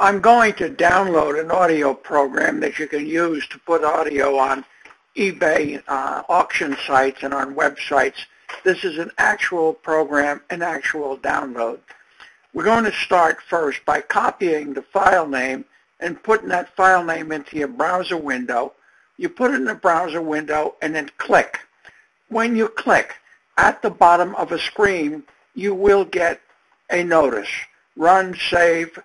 I'm going to download an audio program that you can use to put audio on eBay auction sites and on websites. This is an actual program, an actual download. We're going to start first by copying the file name and putting that file name into your browser window. You put it in the browser window and then click. When you click, at the bottom of a screen, you will get a notice. Run, save.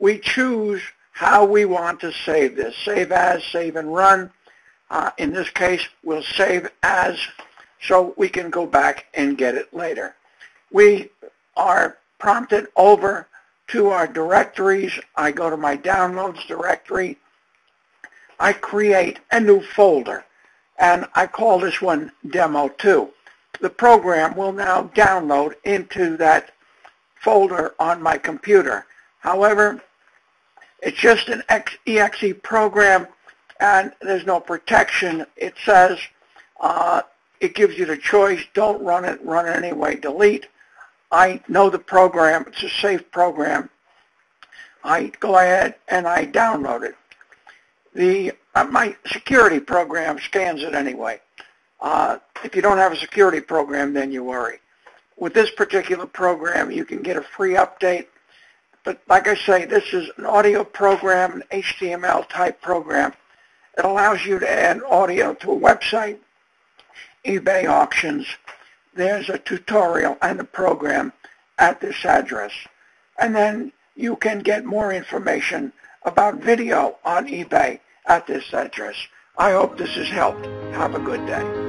We choose how we want to save this. Save as, save and run. In this case, we'll save as so we can go back and get it later. We are prompted over to our directories. I go to my downloads directory. I create a new folder, and I call this one Demo 2. The program will now download into that folder on my computer. However, it's just an exe program, and there's no protection. It says, it gives you the choice, don't run it, run it anyway, delete. I know the program, it's a safe program. I go ahead and I download it. My security program scans it anyway. If you don't have a security program, then you worry. With this particular program, you can get a free update. But like I say, this is an audio program, an HTML type program. It allows you to add audio to a website, eBay auctions. There's a tutorial and a program at this address. And then you can get more information about video on eBay at this address. I hope this has helped. Have a good day.